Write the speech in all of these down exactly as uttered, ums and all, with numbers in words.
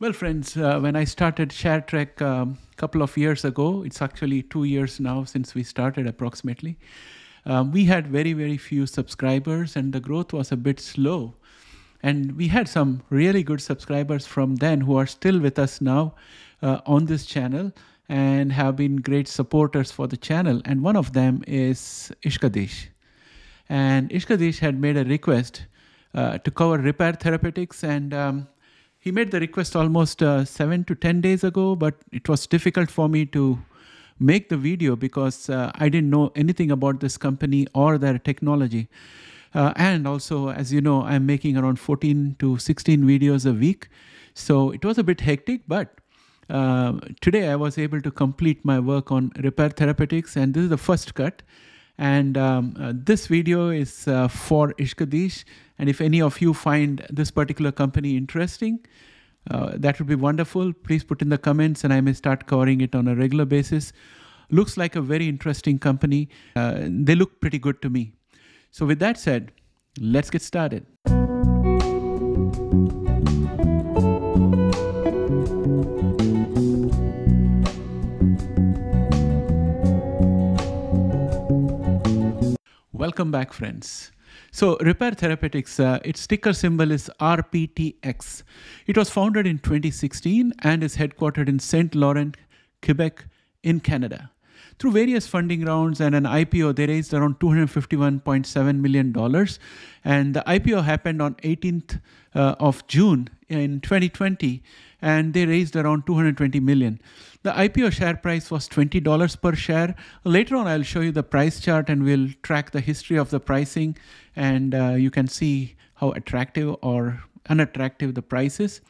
Well, friends, uh, when I started ShareTreck um, a couple of years ago, it's actually two years now since we started approximately, um, we had very, very few subscribers and the growth was a bit slow. And we had some really good subscribers from then who are still with us now uh, on this channel and have been great supporters for the channel. And one of them is Ishkadesh. And Ishkadesh had made a request uh, to cover Repare Therapeutics, and um, he made the request almost uh, seven to ten days ago, but it was difficult for me to make the video because uh, I didn't know anything about this company or their technology. Uh, and also, as you know, I'm making around fourteen to sixteen videos a week. So it was a bit hectic, but uh, today I was able to complete my work on Repare Therapeutics, and this is the first cut. And um, uh, this video is uh, for Ishkadesh. And if any of you find this particular company interesting, uh, that would be wonderful. Please put in the comments and I may start covering it on a regular basis. Looks like a very interesting company. Uh, they look pretty good to me. So with that said, let's get started. Welcome back, friends. So Repare Therapeutics, uh, its ticker symbol is R P T X. It was founded in twenty sixteen and is headquartered in Saint Laurent, Quebec in Canada. Through various funding rounds and an I P O, they raised around two hundred fifty-one point seven million dollars. And the I P O happened on eighteenth uh, of June in twenty twenty, and they raised around two hundred twenty million. The I P O share price was twenty dollars per share. Later on, I'll show you the price chart and we'll track the history of the pricing, and uh, you can see how attractive or unattractive the price is.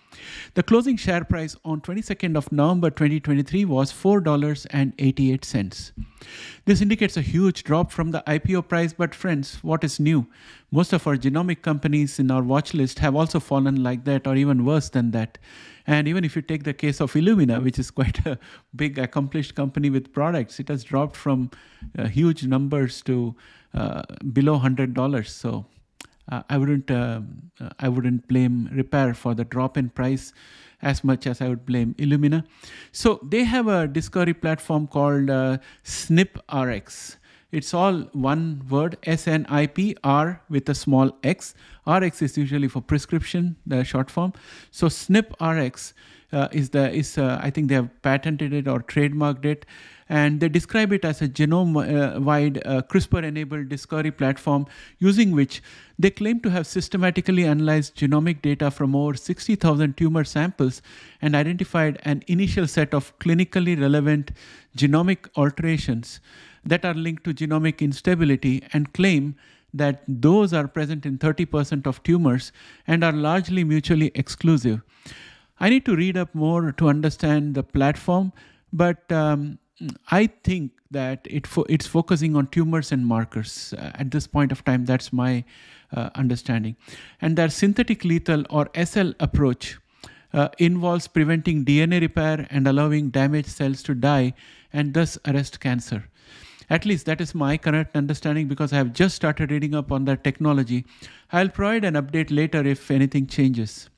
The closing share price on twenty-second of November twenty twenty-three was four dollars and eighty-eight cents. This indicates a huge drop from the I P O price, but friends, what is new? Most of our genomic companies in our watch list have also fallen like that or even worse than that. And even if you take the case of Illumina, which is quite a big accomplished company with products, it has dropped from uh, huge numbers to uh, below one hundred dollars. So uh, I wouldn't uh, I wouldn't blame Repare for the drop in price as much as I would blame Illumina. So they have a discovery platform called uh, SnipRx. It's all one word, S N I P R with a small x. R X is usually for prescription, the short form. So SnipRx uh, is the is uh, I think they have patented it or trademarked it, and they describe it as a genome-wide uh, uh, CRISPR-enabled discovery platform, using which they claim to have systematically analyzed genomic data from over sixty thousand tumor samples and identified an initial set of clinically relevant genomic alterations that are linked to genomic instability, and claim that those are present in thirty percent of tumors and are largely mutually exclusive. I need to read up more to understand the platform, but um, I think that it fo it's focusing on tumors and markers. Uh, at this point of time, that's my uh, understanding. And their synthetic lethal or S L approach Uh, involves preventing D N A repair and allowing damaged cells to die and thus arrest cancer. At least that is my current understanding, because I have just started reading up on that technology. I'll provide an update later if anything changes.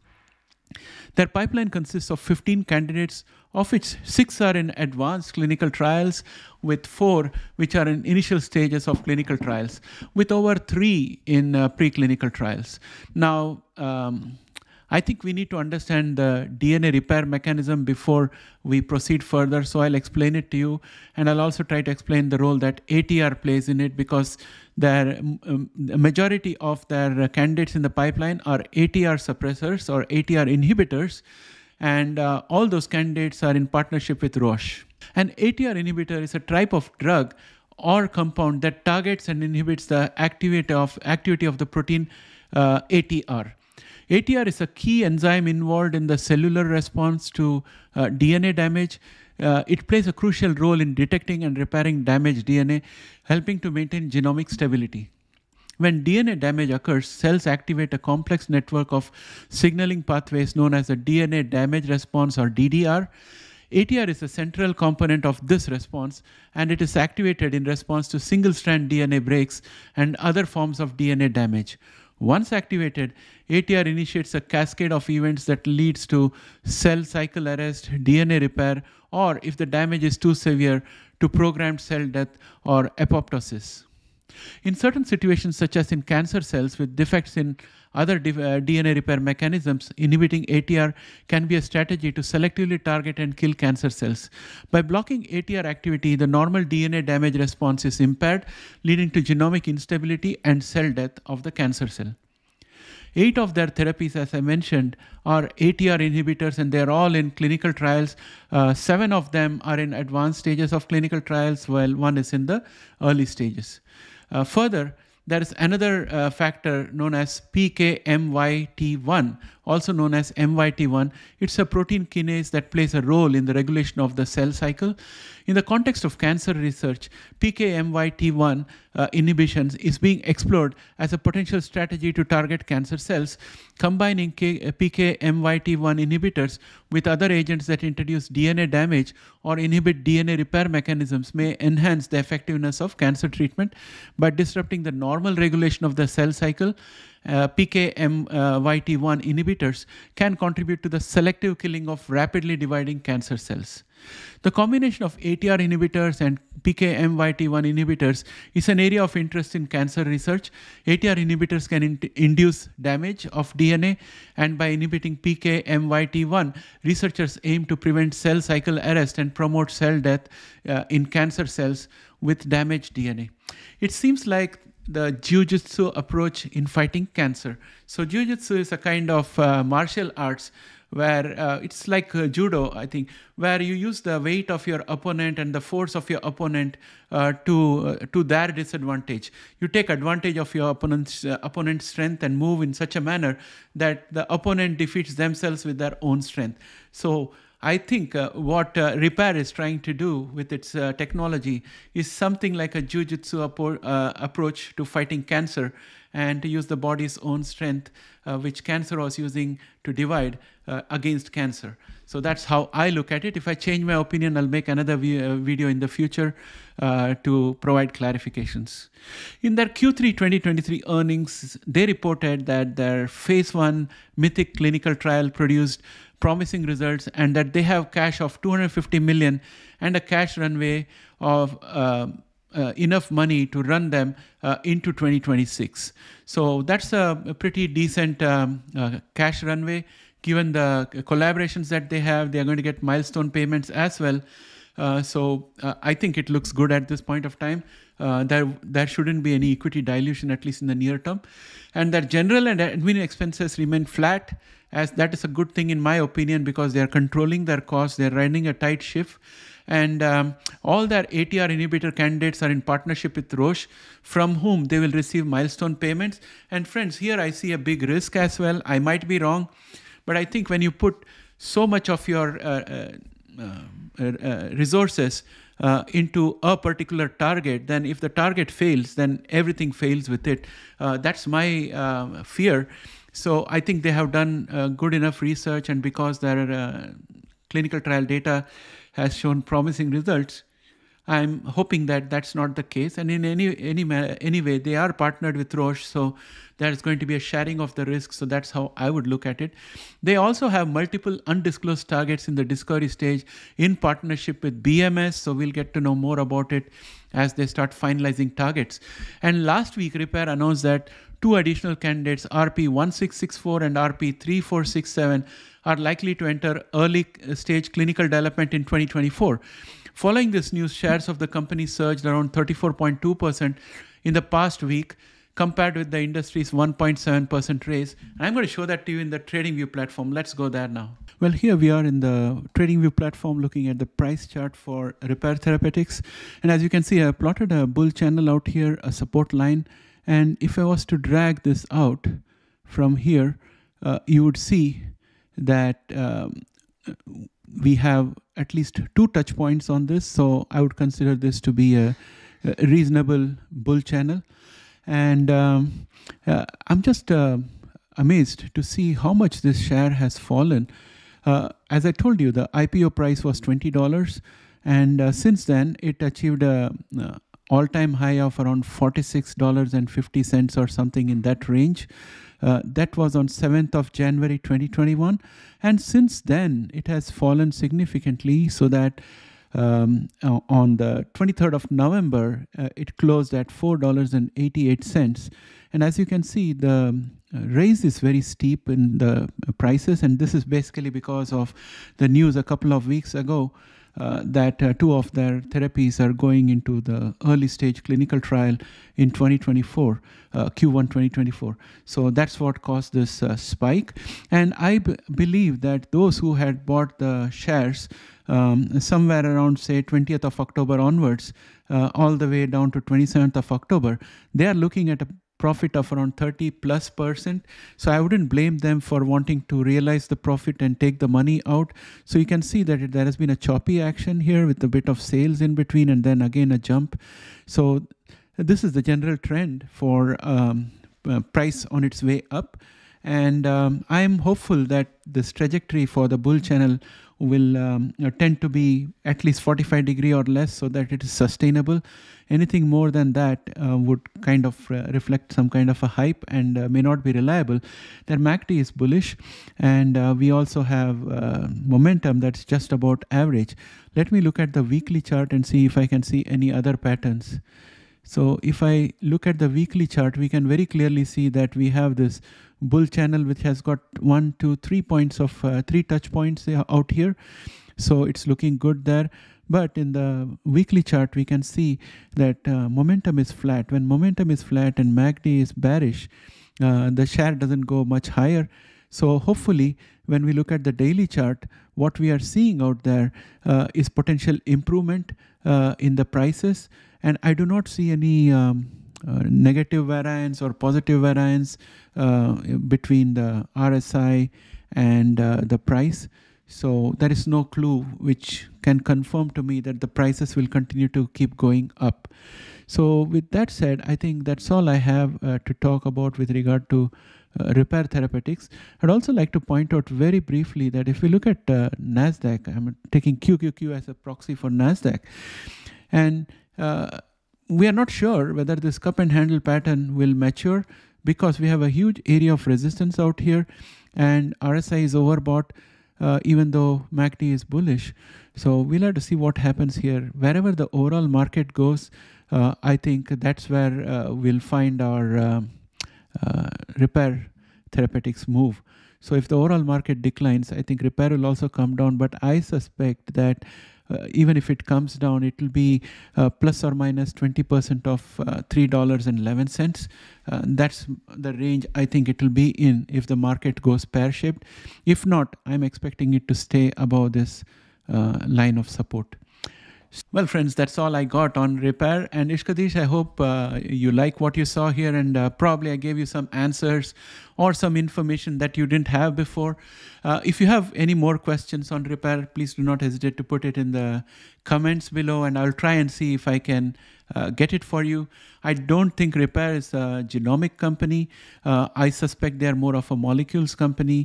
Their pipeline consists of fifteen candidates, of which six are in advanced clinical trials, with four which are in initial stages of clinical trials, with over three in uh, preclinical trials. Now, um, I think we need to understand the D N A repair mechanism before we proceed further. So I'll explain it to you. And I'll also try to explain the role that A T R plays in it, because their um, the majority of their candidates in the pipeline are A T R suppressors or A T R inhibitors. And uh, all those candidates are in partnership with Roche. An A T R inhibitor is a type of drug or compound that targets and inhibits the activity of, activity of the protein uh, A T R. A T R is a key enzyme involved in the cellular response to uh, D N A damage. Uh, it plays a crucial role in detecting and repairing damaged D N A, helping to maintain genomic stability. When D N A damage occurs, cells activate a complex network of signaling pathways known as the D N A damage response, or D D R. A T R is a central component of this response, and it is activated in response to single-strand D N A breaks and other forms of D N A damage. Once activated, A T R initiates a cascade of events that leads to cell cycle arrest, D N A repair, or if the damage is too severe, to programmed cell death or apoptosis. In certain situations, such as in cancer cells with defects in other D N A repair mechanisms, inhibiting A T R can be a strategy to selectively target and kill cancer cells. By blocking A T R activity, the normal D N A damage response is impaired, leading to genomic instability and cell death of the cancer cell. Eight of their therapies, as I mentioned, are A T R inhibitors, and they're all in clinical trials. Uh, seven of them are in advanced stages of clinical trials, while one is in the early stages. Uh, further, there is another uh, factor known as P K M Y T one, also known as M Y T one. It's a protein kinase that plays a role in the regulation of the cell cycle. In the context of cancer research, P K M Y T one uh, inhibitions is being explored as a potential strategy to target cancer cells, combining P K M Y T one inhibitors with other agents that introduce D N A damage or inhibit D N A repair mechanisms may enhance the effectiveness of cancer treatment by disrupting the normal regulation of the cell cycle. Uh, P K M Y T one inhibitors can contribute to the selective killing of rapidly dividing cancer cells. The combination of A T R inhibitors and P K M Y T one inhibitors is an area of interest in cancer research. A T R inhibitors can in induce damage of D N A, and by inhibiting P K M Y T one, researchers aim to prevent cell cycle arrest and promote cell death uh, in cancer cells with damaged D N A. It seems like the jiu-jitsu approach in fighting cancer. So jiu-jitsu is a kind of uh, martial arts where uh, it's like uh, judo, I think, where you use the weight of your opponent and the force of your opponent uh, to uh, to their disadvantage. You take advantage of your opponent's uh, opponent's strength and move in such a manner that the opponent defeats themselves with their own strength. So I think uh, what uh, Repare is trying to do with its uh, technology is something like a jiu-jitsu uh, approach to fighting cancer, and to use the body's own strength, uh, which cancer was using to divide uh, against cancer. So that's how I look at it. If I change my opinion, I'll make another video in the future uh, to provide clarifications. In their Q three twenty twenty-three earnings, they reported that their phase one MYTHIC clinical trial produced promising results, and that they have cash of two hundred fifty million dollars and a cash runway of uh, uh, enough money to run them uh, into twenty twenty-six. So that's a, a pretty decent um, uh, cash runway. Given the collaborations that they have, they are going to get milestone payments as well. Uh, so uh, I think it looks good at this point of time. Uh, there, there shouldn't be any equity dilution, at least in the near term. And their general and admin expenses remain flat, as that is a good thing in my opinion, because they are controlling their costs, they're running a tight ship. And um, all their A T R inhibitor candidates are in partnership with Roche, from whom they will receive milestone payments. And friends, here I see a big risk as well. I might be wrong, but I think when you put so much of your uh, uh, uh, uh, resources Uh, into a particular target, then if the target fails, then everything fails with it. Uh, that's my uh, fear. So I think they have done uh, good enough research, and because their uh, clinical trial data has shown promising results, I'm hoping that that's not the case. And in any any anyway, they are partnered with Roche, so there's going to be a sharing of the risk. So that's how I would look at it. They also have multiple undisclosed targets in the discovery stage in partnership with B M S. So we'll get to know more about it as they start finalizing targets. And last week, Repare announced that two additional candidates, R P one six six four and R P three four six seven, are likely to enter early stage clinical development in twenty twenty-four. Following this news, shares of the company surged around thirty-four point two percent in the past week, compared with the industry's one point seven percent raise. And I'm going to show that to you in the TradingView platform. Let's go there now. Well, here we are in the TradingView platform looking at the price chart for Repare Therapeutics. And as you can see, I plotted a bull channel out here, a support line. And if I was to drag this out from here, uh, you would see that um, we have at least two touch points on this. So I would consider this to be a, a reasonable bull channel. And um, uh, I'm just uh, amazed to see how much this share has fallen. Uh, as I told you, the I P O price was twenty dollars. And uh, since then, it achieved a, uh, all-time high of around forty-six dollars and fifty cents or something in that range. Uh, that was on seventh of January twenty twenty-one. And since then, it has fallen significantly so that um, on the twenty-third of November, uh, it closed at four dollars and eighty-eight cents. And as you can see, the raise is very steep in the prices. And this is basically because of the news a couple of weeks ago Uh, that uh, two of their therapies are going into the early stage clinical trial in twenty twenty-four, uh, Q one twenty twenty-four. So that's what caused this uh, spike. And I b believe that those who had bought the shares um, somewhere around, say, twentieth of October onwards, uh, all the way down to twenty-seventh of October, they are looking at a profit of around thirty plus percent. So I wouldn't blame them for wanting to realize the profit and take the money out. So you can see that it, there has been a choppy action here with a bit of sales in between and then again a jump. So this is the general trend for um, uh, price on its way up. And um, I'm hopeful that this trajectory for the bull channel will um, tend to be at least forty-five degree or less so that it is sustainable. Anything more than that uh, would kind of re reflect some kind of a hype and uh, may not be reliable. Their M A C D is bullish, and uh, we also have uh, momentum that's just about average. Let me look at the weekly chart and see if I can see any other patterns. So if I look at the weekly chart, we can very clearly see that we have this bull channel which has got one, two, three points of uh, three touch points out here. So it's looking good there. But in the weekly chart, we can see that uh, momentum is flat. When momentum is flat and M A C D is bearish, uh, the share doesn't go much higher. So hopefully, when we look at the daily chart, what we are seeing out there uh, is potential improvement uh, in the prices. And I do not see any um, uh, negative variance or positive variance uh, between the R S I and uh, the price. So there is no clue which can confirm to me that the prices will continue to keep going up. So with that said, I think that's all I have uh, to talk about with regard to uh, Repare Therapeutics. I'd also like to point out very briefly that if we look at uh, NASDAQ, I'm taking Q Q Q as a proxy for NASDAQ. And Uh, we are not sure whether this cup and handle pattern will mature because we have a huge area of resistance out here and R S I is overbought uh, even though M A C D is bullish. So we'll have to see what happens here. Wherever the overall market goes, uh, I think that's where uh, we'll find our uh, uh, Repare Therapeutics move. So if the overall market declines, I think Repare will also come down, but I suspect that Uh, even if it comes down, it will be uh, plus or minus twenty percent of uh, three dollars and eleven cents. Uh, that's the range I think it will be in if the market goes pear-shaped. If not, I'm expecting it to stay above this uh, line of support. Well, friends, that's all I got on Repare. And Ishkadesh, I hope uh, you like what you saw here. And uh, probably I gave you some answers or some information that you didn't have before. Uh, if you have any more questions on Repare, please do not hesitate to put it in the comments below. And I'll try and see if I can uh, get it for you. I don't think Repare is a genomic company. Uh, I suspect they're more of a molecules company.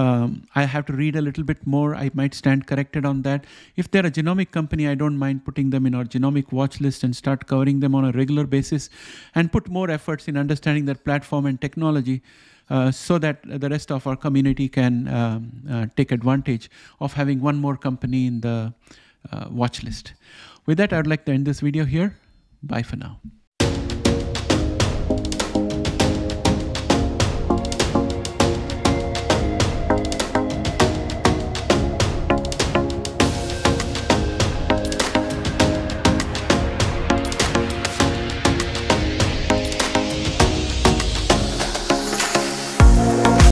Um, I have to read a little bit more. I might stand corrected on that. If they're a genomic company, I don't mind putting them in our genomic watch list and start covering them on a regular basis and put more efforts in understanding their platform and technology uh, so that the rest of our community can um, uh, take advantage of having one more company in the uh, watch list. With that, I would like to end this video here. Bye for now.